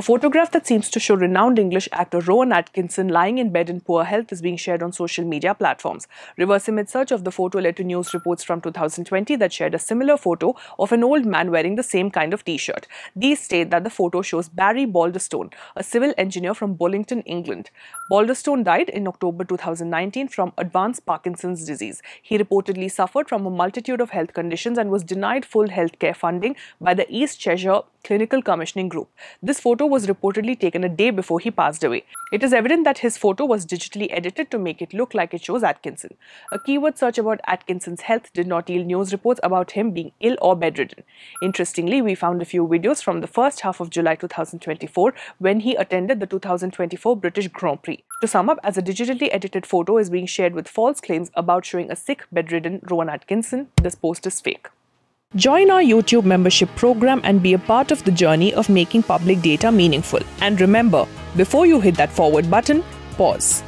A photograph that seems to show renowned English actor Rowan Atkinson lying in bed in poor health is being shared on social media platforms. Reverse image search of the photo led to news reports from 2020 that shared a similar photo of an old man wearing the same kind of t-shirt. These state that the photo shows Barry Balderstone, a civil engineer from Bollington, England. Balderstone died in October 2019 from advanced Parkinson's disease. He reportedly suffered from a multitude of health conditions and was denied full healthcare funding by the East Cheshire Clinical Commissioning Group. This photo was reportedly taken a day before he passed away. It is evident that his photo was digitally edited to make it look like it shows Atkinson. A keyword search about Atkinson's health did not yield news reports about him being ill or bedridden. Interestingly, we found a few videos from the first half of July 2024 when he attended the 2024 British Grand Prix. To sum up, as a digitally edited photo is being shared with false claims about showing a sick, bedridden Rowan Atkinson, this post is fake. Join our YouTube membership program and be a part of the journey of making public data meaningful. And remember, before you hit that forward button, pause.